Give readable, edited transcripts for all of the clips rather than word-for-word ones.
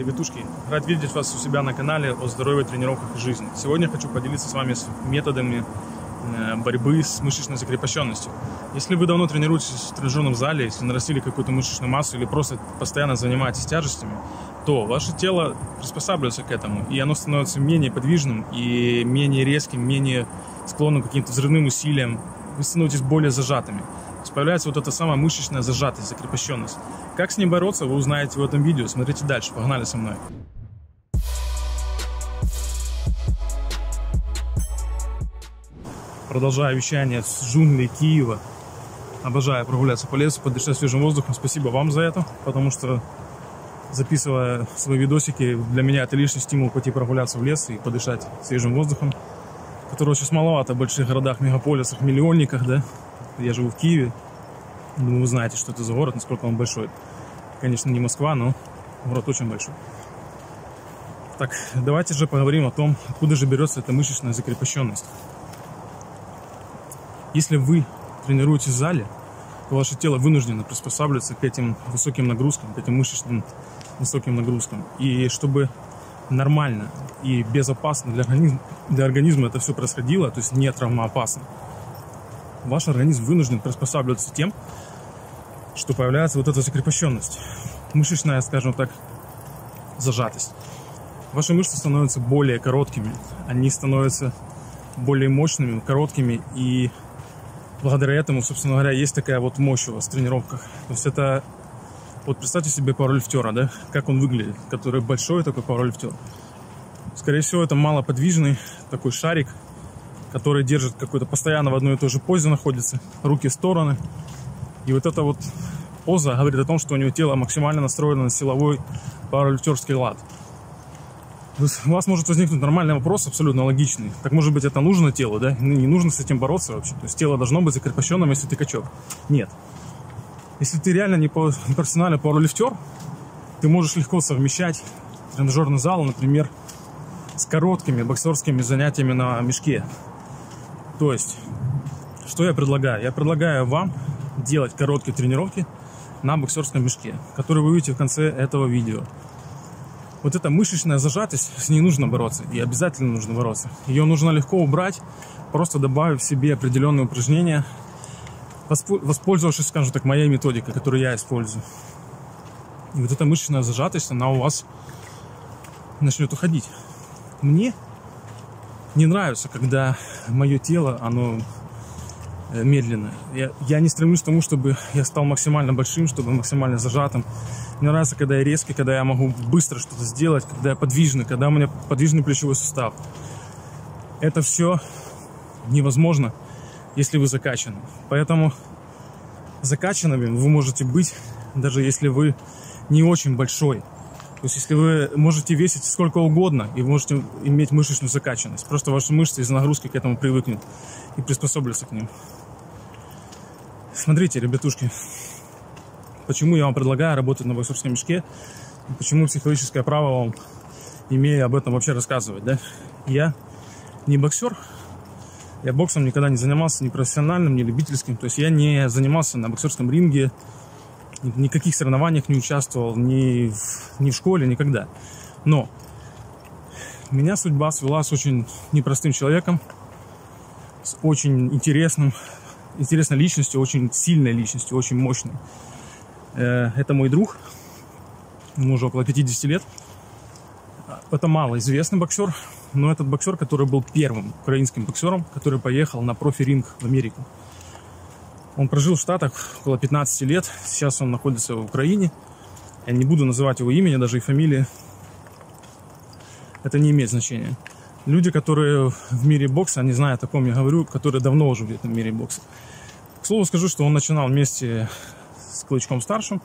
Ребятушки, рад видеть вас у себя на канале о здоровье, тренировках и жизни. Сегодня хочу поделиться с вами методами борьбы с мышечной закрепощенностью. Если вы давно тренируетесь в тренажерном зале, если нарастили какую-то мышечную массу или просто постоянно занимаетесь тяжестями, то ваше тело приспосабливается к этому, и оно становится менее подвижным, и менее резким, менее склонным к каким-то взрывным усилиям. Вы становитесь более зажатыми. Появляется вот эта самая мышечная зажатость, закрепощенность. Как с ней бороться, вы узнаете в этом видео. Смотрите дальше, погнали со мной. Продолжаю вещание с джунглей Киева. Обожаю прогуляться по лесу, подышать свежим воздухом. Спасибо вам за это, потому что, записывая свои видосики, для меня это лишний стимул пойти прогуляться в лес и подышать свежим воздухом, которого сейчас маловато в больших городах, мегаполисах, миллионниках, да? Я живу в Киеве, думаю, вы знаете, что это за город, насколько он большой. Конечно, не Москва, но город очень большой. Так, давайте же поговорим о том, откуда же берется эта мышечная закрепощенность. Если вы тренируетесь в зале, то ваше тело вынуждено приспосабливаться к этим высоким нагрузкам, к этим мышечным высоким нагрузкам. И чтобы нормально и безопасно для организма это все происходило, то есть не травмоопасно, ваш организм вынужден приспосабливаться тем, что появляется вот эта закрепощенность, мышечная, скажем так, зажатость. Ваши мышцы становятся более короткими, они становятся более мощными, короткими, и благодаря этому, собственно говоря, есть такая вот мощь у вас в тренировках. То есть это, вот представьте себе пауэрлифтера, да, как он выглядит, который большой такой пауэрлифтер. Скорее всего, это малоподвижный такой шарик, который держит какой-то постоянно в одной и той же позе находится, руки в стороны. И вот эта вот поза говорит о том, что у него тело максимально настроено на силовой пауэрлифтерский лад. У вас может возникнуть нормальный вопрос, абсолютно логичный. Так может быть, это нужно телу, да? Не нужно с этим бороться вообще. То есть тело должно быть закрепощенным, если ты качок. Нет. Если ты реально не профессиональный пауэрлифтер, ты можешь легко совмещать тренажерный зал, например, с короткими боксерскими занятиями на мешке. То есть, что я предлагаю? Я предлагаю вам делать короткие тренировки на боксерском мешке, который вы увидите в конце этого видео. Вот эта мышечная зажатость, с ней нужно бороться, и обязательно нужно бороться. Ее нужно легко убрать, просто добавив себе определенные упражнения, воспользовавшись, скажем так, моей методикой, которую я использую. И вот эта мышечная зажатость, она у вас начнет уходить. Мне не нравится, когда мое тело, оно медленное. Я не стремлюсь к тому, чтобы я стал максимально большим, чтобы максимально зажатым. Мне нравится, когда я резкий, когда я могу быстро что-то сделать, когда я подвижный, когда у меня подвижный плечевой сустав. Это все невозможно, если вы закачаны. Поэтому закачанными вы можете быть, даже если вы не очень большой. То есть, если вы можете весить сколько угодно, и вы можете иметь мышечную закачанность, просто ваши мышцы из-за нагрузки к этому привыкнут и приспособятся к ним. Смотрите, ребятушки, почему я вам предлагаю работать на боксерском мешке, и почему психологическое право вам, имея об этом, вообще рассказывать, да? Я не боксер, я боксом никогда не занимался, ни профессиональным, ни любительским, то есть я не занимался на боксерском ринге, никаких соревнованиях не участвовал, ни в школе, никогда. Но меня судьба свела с очень непростым человеком, с очень интересной личностью, очень сильной личностью, очень мощной. Это мой друг, ему уже около 50 лет. Это малоизвестный боксер, но этот боксер, который был первым украинским боксером, который поехал на профи-ринг в Америку. Он прожил в Штатах около 15 лет, сейчас он находится в Украине. Я не буду называть его имени, даже и фамилии. Это не имеет значения. Люди, которые в мире бокса, они знают, о ком я говорю, которые давно уже в этом мире бокса. К слову скажу, что он начинал вместе с Клычком старшим,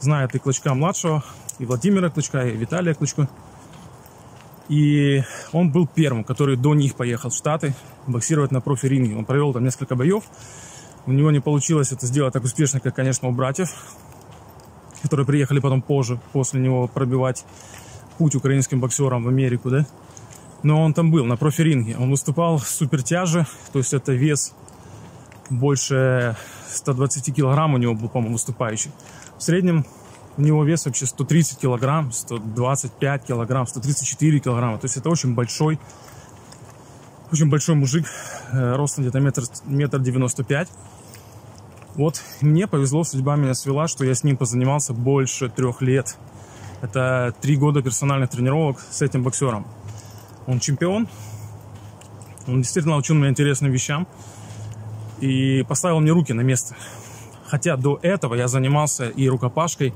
знает и Клычка младшего, и Владимира Клычка, и Виталия Клычка. И он был первым, который до них поехал в Штаты боксировать на профи-ринге. Он провел там несколько боев. У него не получилось это сделать так успешно, как, конечно, у братьев, которые приехали потом позже, после него пробивать путь украинским боксерам в Америку, да? Но он там был, на профи-ринге. Он выступал в супертяже, то есть это вес больше 120 килограмм у него был, по-моему, выступающий. В среднем У него вес вообще 130 килограмм, 125 килограмм, 134 килограмма. То есть это очень большой мужик, ростом где-то метр 95. Вот мне повезло, судьба меня свела, что я с ним позанимался больше 3 лет. Это 3 года персональных тренировок с этим боксером. Он чемпион. Он действительно учил меня интересным вещам и поставил мне руки на место. Хотя до этого я занимался и рукопашкой.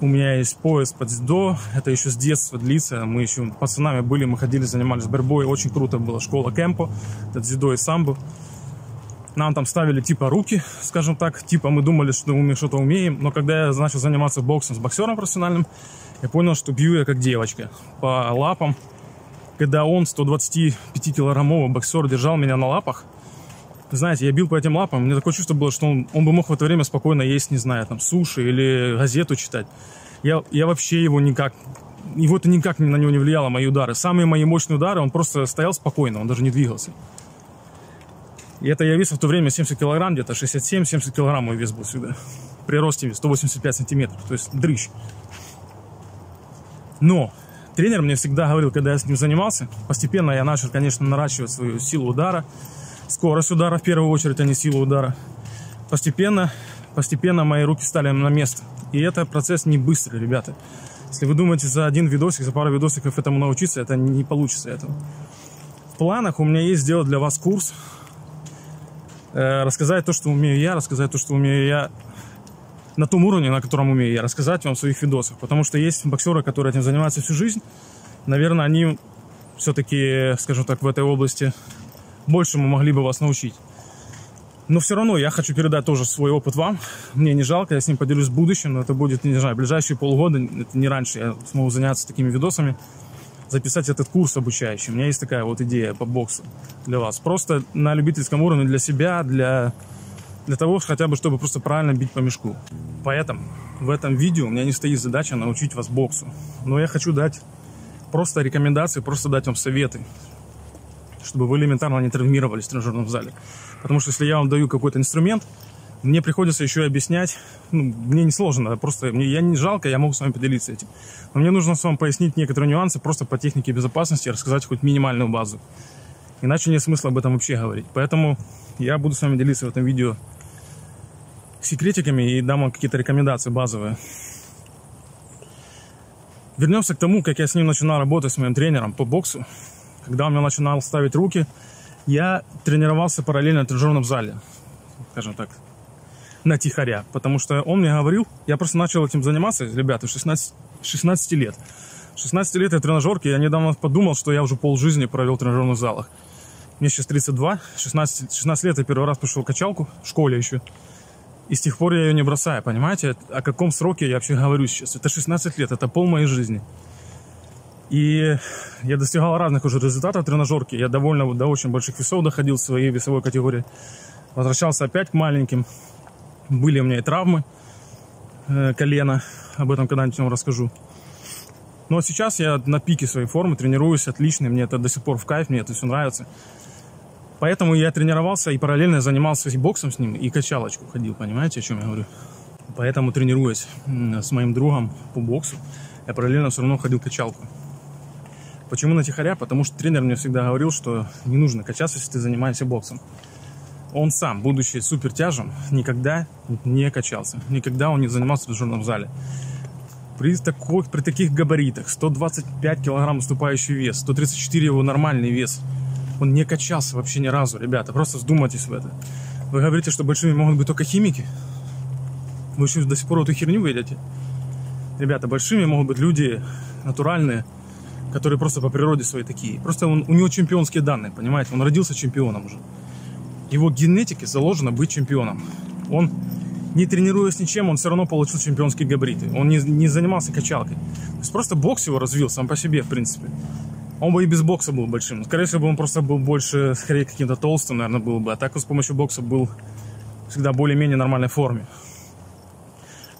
У меня есть пояс по дзюдо. Это еще с детства длится. Мы еще пацанами были, мы ходили, занимались борьбой. Очень круто было. Школа кэмпо. Это дзюдо и самбо. Нам там ставили типа руки, скажем так. Типа мы думали, что мы что-то умеем. Но когда я начал заниматься боксом с боксером профессиональным, я понял, что бью я как девочка. По лапам. Когда он, 125-килограммовый боксер, держал меня на лапах, знаете, я бил по этим лапам, у меня такое чувство было, что он бы мог в это время спокойно есть, не знаю, там, суши или газету читать. Я вообще его никак, его-то никак на него не влияло, мои удары. Самые мои мощные удары, он просто стоял спокойно, он даже не двигался. И это я весил в то время 70 килограмм, где-то 67-70 килограмм мой вес был всегда. При росте 185 сантиметров, то есть дрыщ. Но тренер мне всегда говорил, когда я с ним занимался, постепенно я начал, конечно, наращивать свою силу удара, скорость удара в первую очередь, а не силу удара. Постепенно мои руки стали на место. И это процесс не быстрый, ребята. Если вы думаете за один видосик, за пару видосиков этому научиться, это не получится этого. В планах у меня есть сделать для вас курс, рассказать то, что умею я, на том уровне, на котором умею я, рассказать вам в своих видосах. Потому что есть боксеры, которые этим занимаются всю жизнь. Наверное, они все-таки, скажем так, в этой области больше мы могли бы вас научить. Но все равно я хочу передать тоже свой опыт вам. Мне не жалко, я с ним поделюсь в будущем. Но это будет, не знаю, ближайшие полгода, это не раньше, я смогу заняться такими видосами. Записать этот курс обучающий. У меня есть такая вот идея по боксу для вас. Просто на любительском уровне для себя, для того, хотя бы, чтобы просто правильно бить по мешку. Поэтому в этом видео у меня не стоит задача научить вас боксу. Но я хочу дать просто рекомендации, просто дать вам советы, чтобы вы элементарно не травмировались в тренажерном зале. Потому что если я вам даю какой-то инструмент, мне приходится еще и объяснять. Ну, мне не сложно, просто я не жалко, я могу с вами поделиться этим. Но мне нужно с вами пояснить некоторые нюансы просто по технике безопасности, рассказать хоть минимальную базу. Иначе нет смысла об этом вообще говорить. Поэтому я буду с вами делиться в этом видео секретиками и дам вам какие-то рекомендации базовые. Вернемся к тому, как я с ним начинал работать, с моим тренером по боксу. Когда он мне начинал ставить руки, я тренировался параллельно в тренажерном зале, скажем так, натихаря. Потому что он мне говорил, я просто начал этим заниматься, ребята, 16 лет. 16 лет я в тренажерке, я недавно подумал, что я уже полжизни провел в тренажерных залах. Мне сейчас 32, 16 лет я первый раз пошел в качалку, в школе еще. И с тех пор я ее не бросаю, понимаете? О каком сроке я вообще говорю сейчас? Это 16 лет, это пол моей жизни. И я достигал разных уже результатов тренажерки. Я довольно до очень больших весов доходил в своей весовой категории. Возвращался опять к маленьким. Были у меня и травмы колена. Об этом когда-нибудь вам расскажу. Но сейчас я на пике своей формы, тренируюсь отлично. Мне это до сих пор в кайф, мне это все нравится. Поэтому я тренировался и параллельно занимался и боксом с ним, и качалочку ходил. Понимаете, о чем я говорю? Поэтому, тренируясь с моим другом по боксу, я параллельно все равно ходил в качалку. Почему натихаря? Потому что тренер мне всегда говорил, что не нужно качаться, если ты занимаешься боксом. Он сам, будучи супертяжем, никогда не качался. Никогда он не занимался в тренажерном зале. При таких габаритах, 125 килограмм уступающий вес, 134 его нормальный вес, он не качался вообще ни разу, ребята. Просто вдумайтесь в это. Вы говорите, что большими могут быть только химики? Вы еще до сих пор эту херню выйдете? Ребята, большими могут быть люди натуральные, которые просто по природе свои такие. Просто у него чемпионские данные, понимаете? Он родился чемпионом уже. Его генетике заложено быть чемпионом. Он, не тренируясь ничем, он все равно получил чемпионские габариты. Он не занимался качалкой. То есть просто бокс его развил сам по себе, в принципе. Он бы и без бокса был большим. Скорее всего, он просто был больше, скорее, каким-то толстым, наверное, был бы. А так он с помощью бокса был всегда более-менее нормальной форме.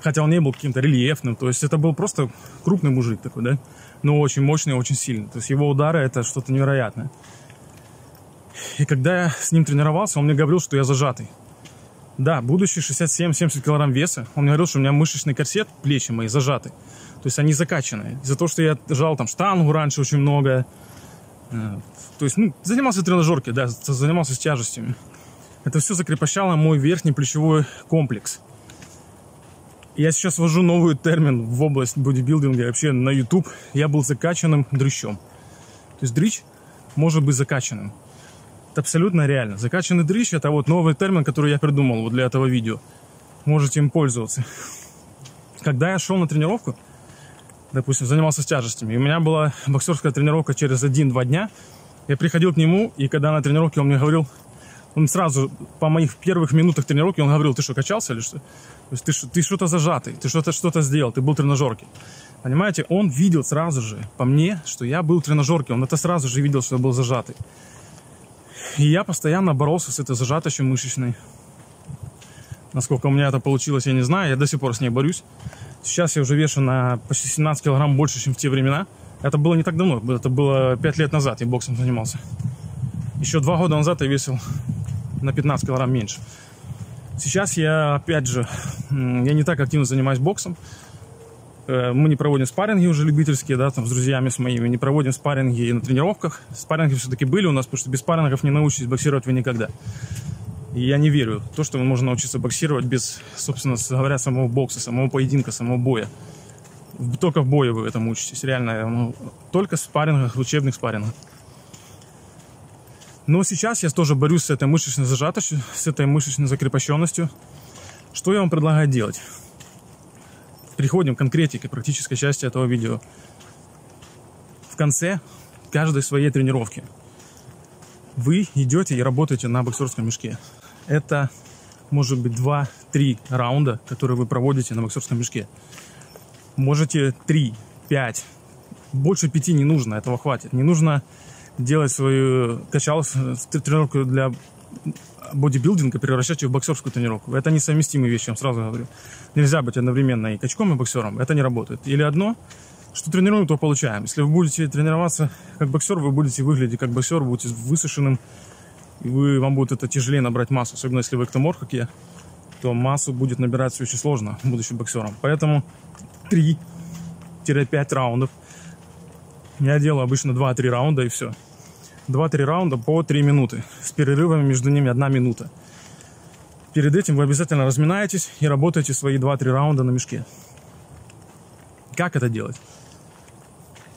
Хотя он не был каким-то рельефным. То есть это был просто крупный мужик такой, да? Но очень мощный, очень сильный. То есть его удары — это что-то невероятное. И когда я с ним тренировался, он мне говорил, что я зажатый. Да, будущий 67-70 килограмм веса. Он мне говорил, что у меня мышечный корсет, плечи мои зажаты. То есть они закачаны. Из-за того, что я жал там штангу раньше очень много. То есть, ну, занимался тренажеркой, да, занимался с тяжестями. Это все закрепощало мой верхний плечевой комплекс. Я сейчас ввожу новый термин в область бодибилдинга, вообще на YouTube. Я был закачанным дрыщом. То есть дрыщ может быть закачанным. Это абсолютно реально. Закачанный дрыщ — это вот новый термин, который я придумал вот для этого видео. Можете им пользоваться. Когда я шел на тренировку, допустим, занимался с тяжестями, и у меня была боксерская тренировка через 1-2 дня, я приходил к нему, и когда на тренировке он мне говорил, он сразу по моих первых минутах тренировки, он говорил: ты что, качался или что? То есть ты что-то зажатый, ты что-то сделал, ты был в тренажерке. Понимаете, он видел сразу же по мне, что я был в тренажерке, он это сразу же видел, что я был зажатый. И я постоянно боролся с этой зажатостью мышечной. Насколько у меня это получилось, я не знаю. Я до сих пор с ней борюсь. Сейчас я уже вешу на почти 17 килограмм больше, чем в те времена. Это было не так давно. Это было 5 лет назад я боксом занимался. Еще 2 года назад я весил на 15 килограмм меньше. Сейчас я, опять же, я не так активно занимаюсь боксом. Мы не проводим спарринги уже любительские, да, там, с друзьями с моими. Не проводим спарринги и на тренировках. Спарринги все-таки были у нас, потому что без спаррингов не научитесь боксировать вы никогда. И я не верю в то, что можно научиться боксировать без, собственно говоря, самого бокса, самого поединка, самого боя. Только в бою вы этому учитесь, реально. Ну, только в спаррингах, в учебных спаррингах. Но сейчас я тоже борюсь с этой мышечной зажатостью, с этой мышечной закрепощенностью. Что я вам предлагаю делать? Переходим к конкретике, практической части этого видео. В конце каждой своей тренировки вы идете и работаете на боксерском мешке. Это может быть 2-3 раунда, которые вы проводите на боксерском мешке. Можете 3, 5, больше 5 не нужно, этого хватит. Не нужно делать свою тренировку для бодибилдинга, превращать ее в боксерскую тренировку. Это несовместимые вещи, я вам сразу говорю. Нельзя быть одновременно и качком, и боксером. Это не работает. Или одно, что тренируем, то получаем. Если вы будете тренироваться как боксер, вы будете выглядеть как боксер, будете высушенным, и вам будет это тяжелее набрать массу. Особенно если вы эктоморф, как я, то массу будет набирать все очень сложно, будучи боксером. Поэтому 3-5 раундов. Я делаю обычно 2-3 раунда, и все. 2-3 раунда по 3 минуты. С перерывами между ними 1 минута. Перед этим вы обязательно разминаетесь и работаете свои 2-3 раунда на мешке. Как это делать?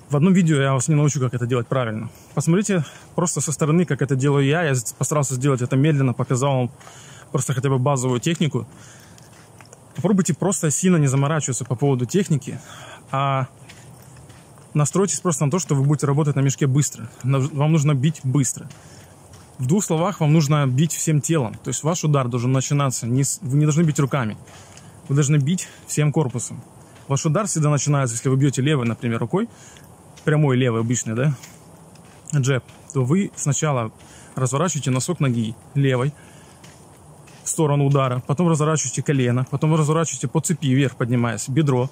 В одном видео я вас не научу, как это делать правильно. Посмотрите просто со стороны, как это делаю я. Я постарался сделать это медленно, показал вам просто хотя бы базовую технику. Попробуйте просто сильно не заморачиваться по поводу техники, а настройтесь просто на то, что вы будете работать на мешке быстро. Вам нужно бить быстро. В двух словах, вам нужно бить всем телом. То есть ваш удар должен начинаться, вы не должны бить руками. Вы должны бить всем корпусом. Ваш удар всегда начинается, если вы бьете левой, например, рукой, прямой левой обычный, да, джеб, то вы сначала разворачиваете носок ноги левой в сторону удара, потом разворачиваете колено, потом разворачиваете по цепи вверх, поднимаясь, бедро,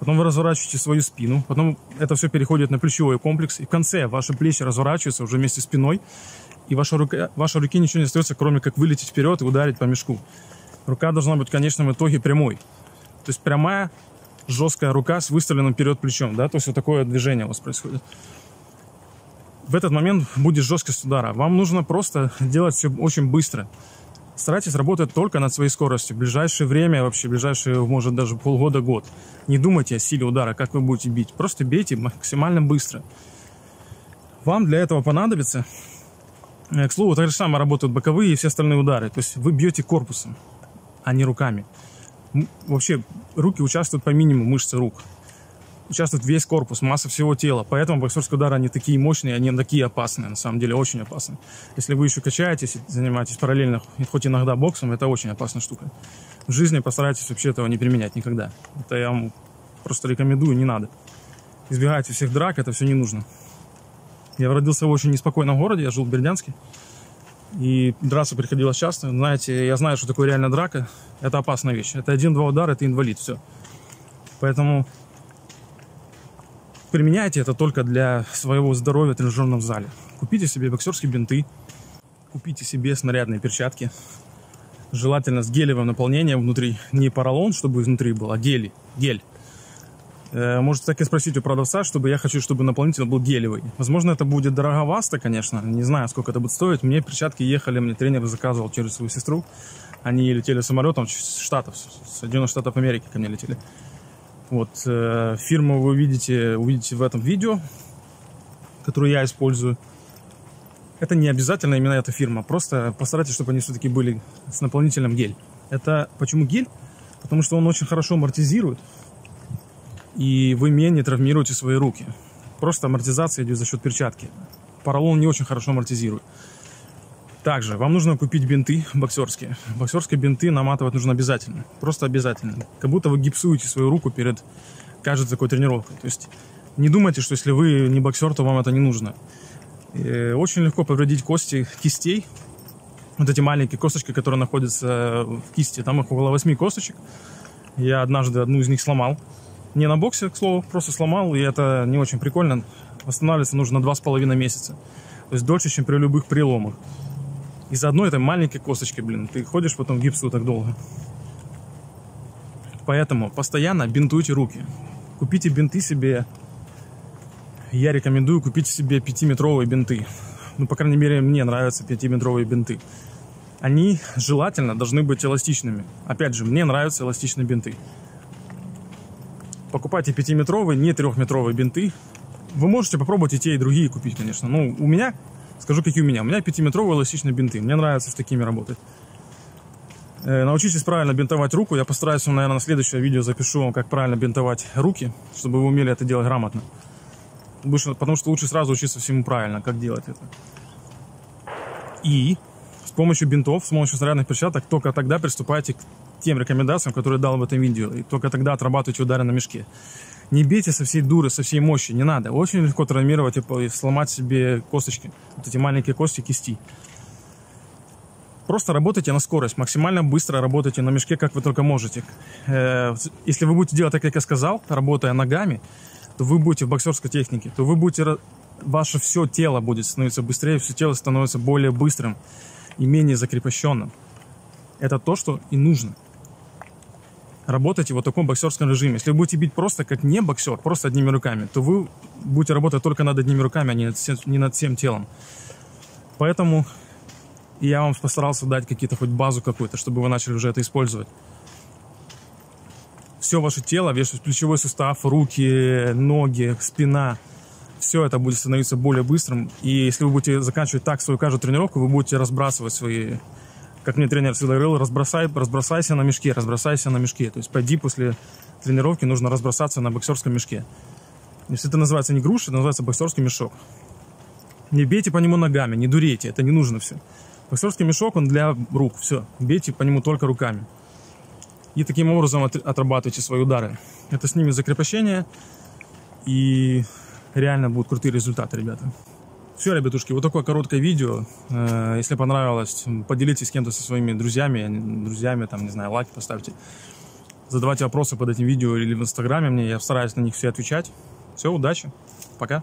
потом вы разворачиваете свою спину, потом это все переходит на плечевой комплекс, и в конце ваши плечи разворачиваются уже вместе с спиной, и вашей руке ничего не остается, кроме как вылететь вперед и ударить по мешку. Рука должна быть в конечном итоге прямой. То есть прямая, жесткая рука с выставленным вперед плечом, да? То есть вот такое движение у вас происходит. В этот момент будет жесткость удара. Вам нужно просто делать все очень быстро. Старайтесь работать только над своей скоростью. В ближайшее время, вообще, в ближайшие, может, даже полгода-год. Не думайте о силе удара, как вы будете бить. Просто бейте максимально быстро. Вам для этого понадобится... К слову, так же самое работают боковые и все остальные удары. То есть вы бьете корпусом, а не руками. Вообще, руки участвуют по минимуму, мышцы рук. Участвует весь корпус, масса всего тела. Поэтому боксерские удары, они такие мощные, они такие опасные, на самом деле, очень опасны. Если вы еще качаетесь, занимаетесь параллельно, хоть иногда боксом, это очень опасная штука. В жизни постарайтесь вообще этого не применять никогда. Это я вам просто рекомендую, не надо. Избегайте всех драк, это все не нужно. Я родился в очень неспокойном городе, я жил в Бердянске. И драться приходилось часто. Знаете, я знаю, что такое реально драка. Это опасная вещь. Это 1-2 удара, это инвалид, все. Поэтому... применяйте это только для своего здоровья в тренажерном зале. Купите себе боксерские бинты, купите себе снарядные перчатки, желательно с гелевым наполнением внутри. Не поролон, чтобы изнутри был, а гель. Может, так и спросить у продавца, чтобы я хочу, чтобы наполнитель был гелевый. Возможно, это будет дороговато, конечно. Не знаю, сколько это будет стоить. Мне перчатки ехали, мне тренер заказывал через свою сестру. Они летели самолетом с Штатов, с Соединенных Штатов Америки ко мне летели. Вот, фирму вы увидите в этом видео, которую я использую. Это не обязательно именно эта фирма. Просто постарайтесь, чтобы они все-таки были с наполнителем гель. Это почему гель? Потому что он очень хорошо амортизирует. И вы менее травмируете свои руки. Просто амортизация идет за счет перчатки. Поролон не очень хорошо амортизирует. Также вам нужно купить бинты боксерские. Боксерские бинты наматывать нужно обязательно. Просто обязательно. Как будто вы гипсуете свою руку перед каждой такой тренировкой. То есть не думайте, что если вы не боксер, то вам это не нужно. И очень легко повредить кости кистей. Вот эти маленькие косточки, которые находятся в кисти. Там их около 8 косточек. Я однажды одну из них сломал. Не на боксе, к слову, просто сломал, и это не очень прикольно. Восстанавливаться нужно 2,5 месяца. То есть дольше, чем при любых переломах. Из-за одной этой маленькой косточки, блин, ты ходишь потом в гипсу так долго. Поэтому постоянно бинтуйте руки. Купите бинты себе. Я рекомендую купить себе 5-метровые бинты. Ну, по крайней мере, мне нравятся 5-метровые бинты. Они желательно должны быть эластичными. Опять же, мне нравятся эластичные бинты. Покупайте 5-метровые, не 3-метровые бинты. Вы можете попробовать и те, и другие купить, конечно. Но у меня, скажу, какие у меня. У меня 5-метровые эластичные бинты. Мне нравится с такими работать. Научитесь правильно бинтовать руку. Я постараюсь, наверное, на следующее видео запишу вам, как правильно бинтовать руки, чтобы вы умели это делать грамотно. Потому что лучше сразу учиться всему правильно, как делать это. И с помощью бинтов, с помощью снарядных перчаток только тогда приступайте к тем рекомендациям, которые дал в этом видео. И только тогда отрабатывайте удары на мешке. Не бейте со всей дуры, со всей мощи. Не надо. Очень легко травмировать и сломать себе косточки. Вот эти маленькие кости кисти. Просто работайте на скорость. Максимально быстро работайте на мешке, как вы только можете. Если вы будете делать так, как я сказал, работая ногами, то вы будете в боксерской технике. То вы будете... Ваше все тело будет становиться быстрее. Все тело становится более быстрым и менее закрепощенным. Это то, что и нужно. Работайте вот в таком боксерском режиме. Если вы будете бить просто как не боксер, просто одними руками, то вы будете работать только над одними руками, а не над всем телом. Поэтому я вам постарался дать какие-то хоть базу какую-то, чтобы вы начали уже это использовать. Все ваше тело, весь плечевой сустав, руки, ноги, спина, все это будет становиться более быстрым. И если вы будете заканчивать так свою каждую тренировку, вы будете разбрасывать свои... Как мне тренер всегда говорил, разбросайся на мешке, разбросайся на мешке. То есть пойди после тренировки, нужно разбросаться на боксерском мешке. Если это называется не груша, это называется боксерский мешок. Не бейте по нему ногами, не дурейте, это не нужно все. Боксерский мешок, он для рук, все. Бейте по нему только руками. И таким образом отрабатывайте свои удары. Это снимет закрепощение, и реально будут крутые результаты, ребята. Все, ребятушки, вот такое короткое видео. Если понравилось, поделитесь с кем-то, со своими друзьями, там, не знаю, лайк поставьте. Задавайте вопросы под этим видео или в Инстаграме мне, я стараюсь на них все отвечать. Все, удачи, пока.